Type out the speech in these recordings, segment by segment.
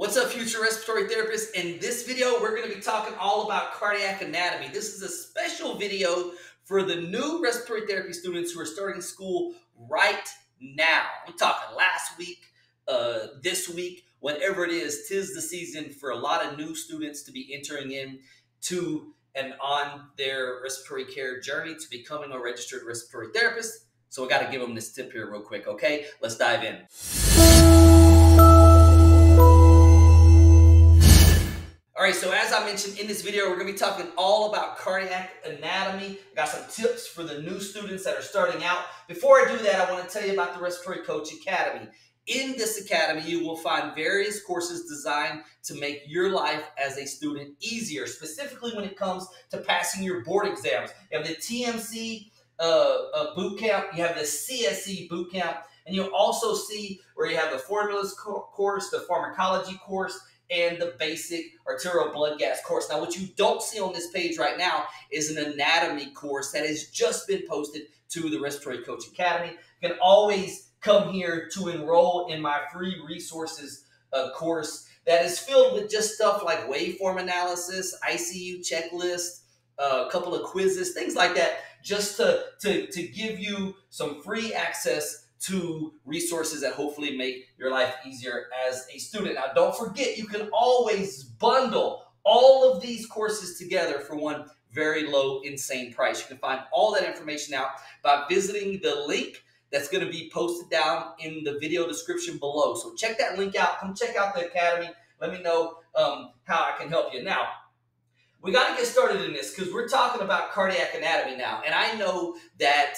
What's up, future respiratory therapists? In this video, we're gonna be talking all about cardiac anatomy. This is a special video for the new respiratory therapy students who are starting school right now. I'm talking last week, this week, whatever it is, 'tis the season for a lot of new students to be entering in to and on their respiratory care journey to becoming a registered respiratory therapist. So I gotta give them this tip here real quick, okay? Let's dive in. All right, so as I mentioned in this video, we're gonna be talking all about cardiac anatomy. I got some tips for the new students that are starting out. Before I do that, I wanna tell you about the Respiratory Coach Academy. In this academy, you will find various courses designed to make your life as a student easier, specifically when it comes to passing your board exams. You have the TMC boot camp, you have the CSE boot camp, and you'll also see where you have the formulas course, the pharmacology course, and the basic arterial blood gas course. Now, what you don't see on this page right now is an anatomy course that has just been posted to the Respiratory Coach Academy. You can always come here to enroll in my free resources course that is filled with just stuff like waveform analysis, ICU checklist, a couple of quizzes, things like that, just to give you some free access to resources that hopefully make your life easier as a student. Now, don't forget, you can always bundle all of these courses together for one very low, insane price. You can find all that information out by visiting the link that's gonna be posted down in the video description below. So check that link out, come check out the academy. Let me know how I can help you. Now, we gotta get started in this because we're talking about cardiac anatomy now. And I know that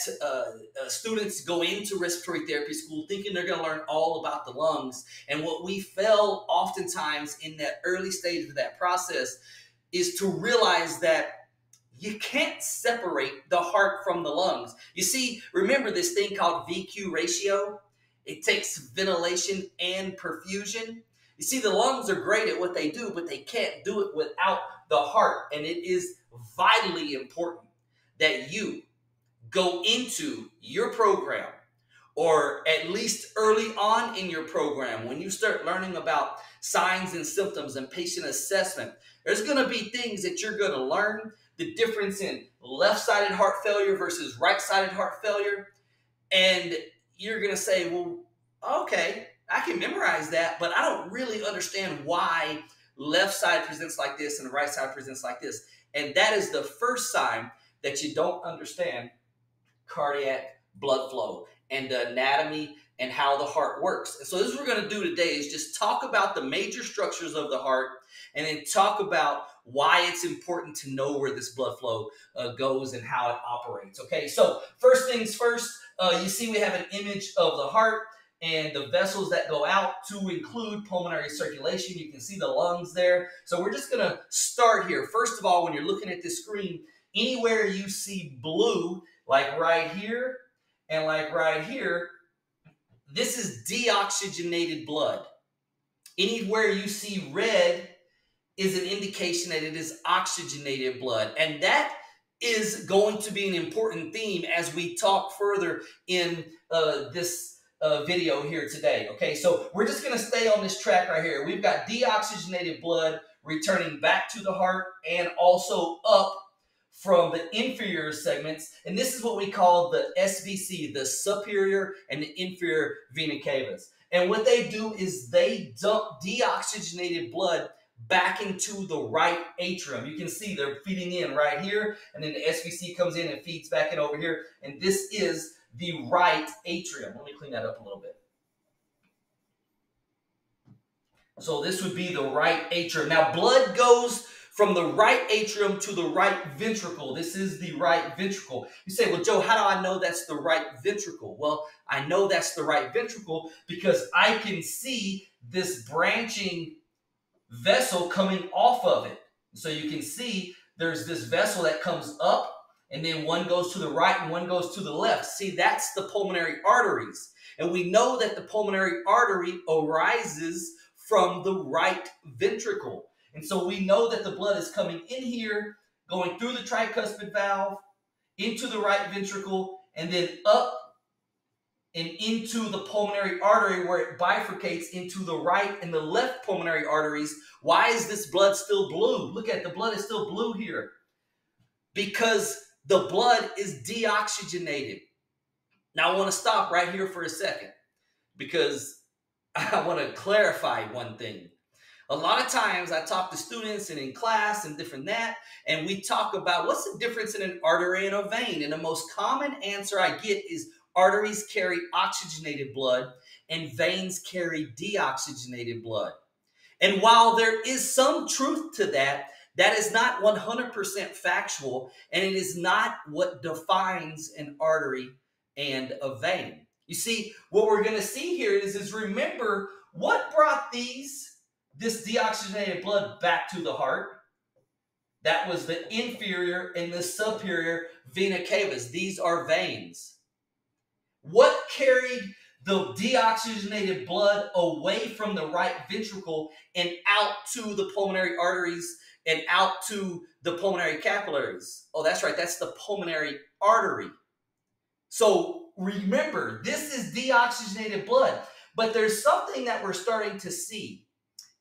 students go into respiratory therapy school thinking they're gonna learn all about the lungs. And what we fail oftentimes in that early stage of that process is to realize that you can't separate the heart from the lungs. You see, remember this thing called VQ ratio? It takes ventilation and perfusion. You see, the lungs are great at what they do, but they can't do it without the heart. And it is vitally important that you go into your program, or at least early on in your program, when you start learning about signs and symptoms and patient assessment, there's going to be things that you're going to learn, the difference in left-sided heart failure versus right-sided heart failure. And you're going to say, well, okay, I can memorize that, but I don't really understand why left side presents like this and the right side presents like this. And that is the first sign that you don't understand cardiac blood flow and the anatomy and how the heart works. And so this is what we're going to do today is just talk about the major structures of the heart and then talk about why it's important to know where this blood flow goes and how it operates. Okay, so first things first, you see we have an image of the heart and the vessels that go out to include pulmonary circulation. You can see the lungs there. So we're just gonna start here. First of all, when you're looking at this screen, anywhere you see blue, like right here and like right here, this is deoxygenated blood. Anywhere you see red is an indication that it is oxygenated blood. And that is going to be an important theme as we talk further in this video here today. Okay, so we're just going to stay on this track right here. We've got deoxygenated blood returning back to the heart and also up from the inferior segments. And this is what we call the SVC, the superior and the inferior vena cavas. And what they do is they dump deoxygenated blood back into the right atrium. You can see they're feeding in right here, and then the SVC comes in and feeds back in over here. And this is the right atrium. Let me clean that up a little bit. So this would be the right atrium. Now, blood goes from the right atrium to the right ventricle. This is the right ventricle. You say, well, Joe, how do I know that's the right ventricle? Well, I know that's the right ventricle because I can see this branching vessel coming off of it. So you can see there's this vessel that comes up, and then one goes to the right and one goes to the left. See, that's the pulmonary arteries. And we know that the pulmonary artery arises from the right ventricle. And so we know that the blood is coming in here, going through the tricuspid valve, into the right ventricle, and then up and into the pulmonary artery where it bifurcates into the right and the left pulmonary arteries. Why is this blood still blue? Look at the blood is still blue here. Because the blood is deoxygenated. Now I want to stop right here for a second because I want to clarify one thing. A lot of times I talk to students and in class and different that, and we talk about what's the difference in an artery and a vein. And the most common answer I get is arteries carry oxygenated blood and veins carry deoxygenated blood. And while there is some truth to that, that is not 100% factual, and it is not what defines an artery and a vein. You see, what we're going to see here is remember what brought this deoxygenated blood back to the heart. That was the inferior and the superior vena cava. These are veins. What carried the deoxygenated blood away from the right ventricle and out to the pulmonary arteries and out to the pulmonary capillaries? Oh, that's right. That's the pulmonary artery. So remember, this is deoxygenated blood. But there's something that we're starting to see.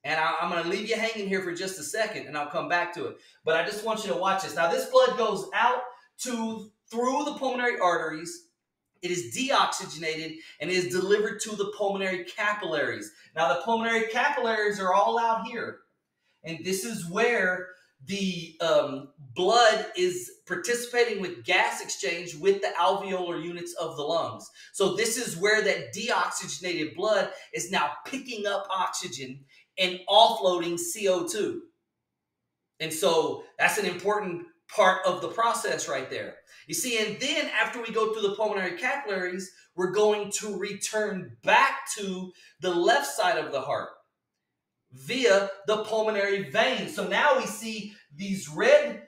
And I'm going to leave you hanging here for just a second, and I'll come back to it. But I just want you to watch this. Now, this blood goes out through the pulmonary arteries. It is deoxygenated and is delivered to the pulmonary capillaries. Now, the pulmonary capillaries are all out here. And this is where the blood is participating with gas exchange with the alveolar units of the lungs. So this is where that deoxygenated blood is now picking up oxygen and offloading CO2. And so that's an important part of the process right there. You see, and then after we go through the pulmonary capillaries, we're going to return back to the left side of the heart via the pulmonary vein. So now we see these red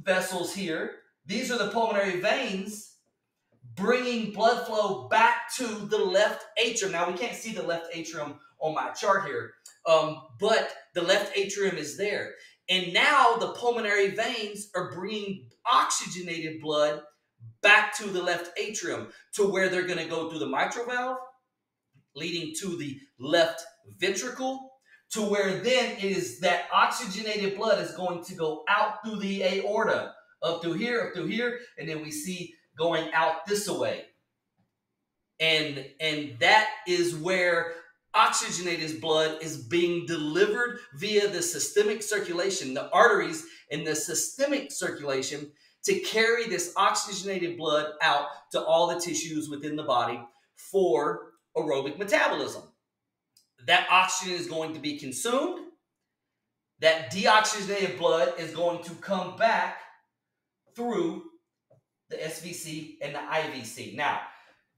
vessels here. These are the pulmonary veins bringing blood flow back to the left atrium. Now, we can't see the left atrium on my chart here, but the left atrium is there. And now the pulmonary veins are bringing oxygenated blood back to the left atrium to where they're going to go through the mitral valve, leading to the left ventricle, to where then it is that oxygenated blood is going to go out through the aorta, up through here, and then we see going out this way. And that is where oxygenated blood is being delivered via the systemic circulation, the arteries and the systemic circulation, to carry this oxygenated blood out to all the tissues within the body for aerobic metabolism. That oxygen is going to be consumed. That deoxygenated blood is going to come back through the SVC and the IVC. Now,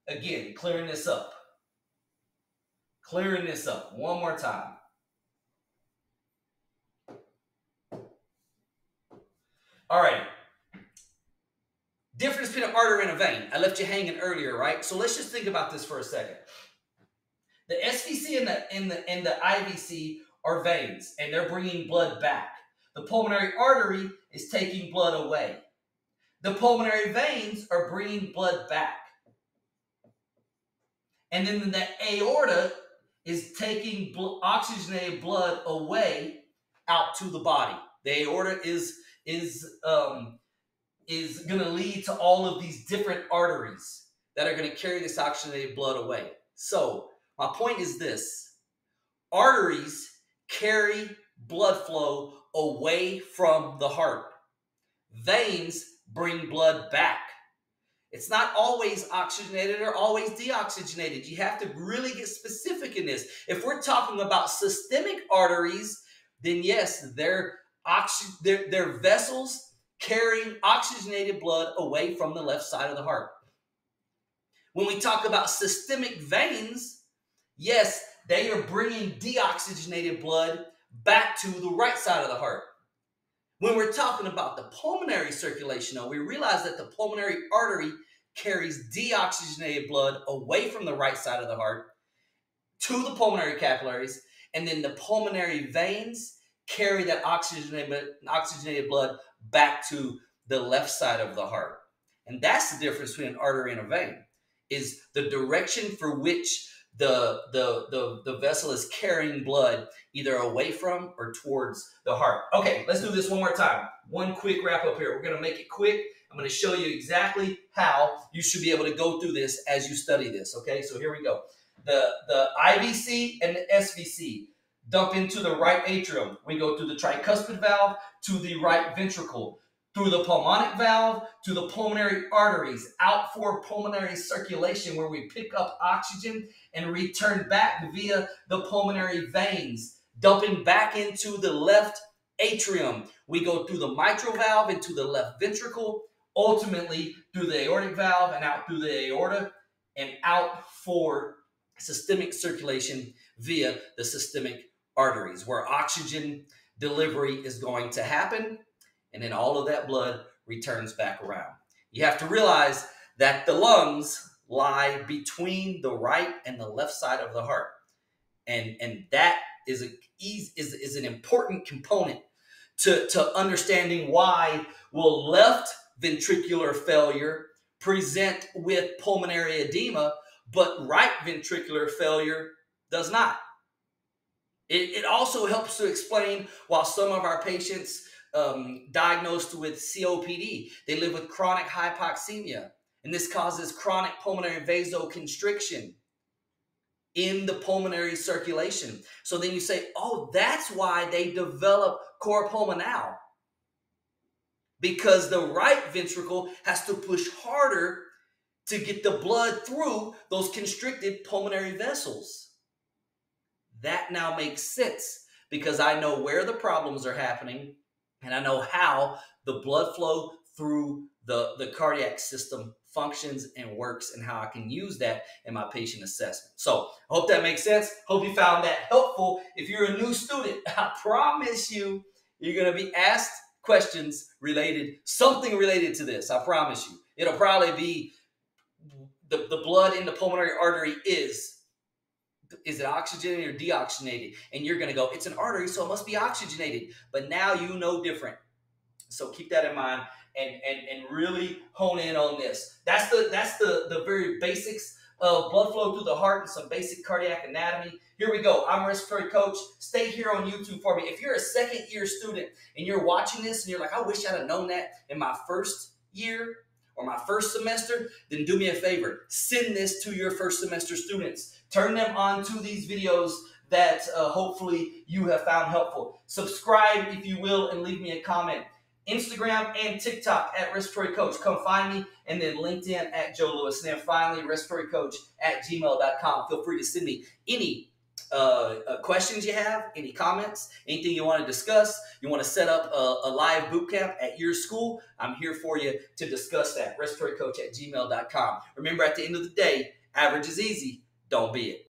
again, clearing this up. Clearing this up one more time. All right. Difference between an artery and a vein. I left you hanging earlier, right? So let's just think about this for a second. The SVC and the IVC are veins, and they're bringing blood back. The pulmonary artery is taking blood away. The pulmonary veins are bringing blood back. And then the aorta is taking oxygenated blood away out to the body. The aorta is going to lead to all of these different arteries that are going to carry this oxygenated blood away. So my point is this: arteries carry blood flow away from the heart. Veins bring blood back. It's not always oxygenated or always deoxygenated. You have to really get specific in this. If we're talking about systemic arteries, then yes, they're vessels carrying oxygenated blood away from the left side of the heart. When we talk about systemic veins, yes, they are bringing deoxygenated blood back to the right side of the heart. When we're talking about the pulmonary circulation, though, we realize that the pulmonary artery carries deoxygenated blood away from the right side of the heart to the pulmonary capillaries, and then the pulmonary veins carry that oxygenated blood back to the left side of the heart. And that's the difference between an artery and a vein. is the direction for which the vessel is carrying blood, either away from or towards the heart. Okay, let's do this one more time. One quick wrap up here. We're gonna make it quick. I'm gonna show you exactly how you should be able to go through this as you study this, okay? So here we go. The IVC and the SVC dump into the right atrium. We go through the tricuspid valve to the right ventricle, through the pulmonic valve to the pulmonary arteries, out for pulmonary circulation where we pick up oxygen and return back via the pulmonary veins, dumping back into the left atrium. We go through the mitral valve into the left ventricle, ultimately through the aortic valve and out through the aorta and out for systemic circulation via the systemic arteries where oxygen delivery is going to happen. And then all of that blood returns back around. You have to realize that the lungs lie between the right and the left side of the heart. And that is an important component to understanding why will left ventricular failure present with pulmonary edema, but right ventricular failure does not. It also helps to explain why some of our patients diagnosed with COPD. They live with chronic hypoxemia, and this causes chronic pulmonary vasoconstriction in the pulmonary circulation. So then you say, oh, that's why they develop cor pulmonale, because the right ventricle has to push harder to get the blood through those constricted pulmonary vessels. That now makes sense because I know where the problems are happening, and I know how the blood flow through the cardiac system functions and works and how I can use that in my patient assessment. So I hope that makes sense. Hope you found that helpful. If you're a new student, I promise you, you're going to be asked questions related, something related to this. I promise you. It'll probably be the blood in the pulmonary artery is it oxygenated or deoxygenated? And you're going to go, it's an artery, so it must be oxygenated. But now you know different. So keep that in mind and really hone in on this. That's the very basics of blood flow through the heart and some basic cardiac anatomy. Here we go. I'm a respiratory coach. Stay here on YouTube for me. If you're a second-year student and you're watching this and you're like, I wish I'd have known that in my first year or my first semester, then do me a favor. Send this to your first semester students. Turn them on to these videos that hopefully you have found helpful. Subscribe if you will and leave me a comment. Instagram and TikTok at Respiratory Coach. Come find me. And then LinkedIn at Joe Lewis. And then finally, respiratorycoach@gmail.com. Feel free to send me any questions you have, any comments, anything you want to discuss. You want to set up a live bootcamp at your school. I'm here for you to discuss that. respiratorycoach@gmail.com. Remember, at the end of the day, average is easy. Don't be it.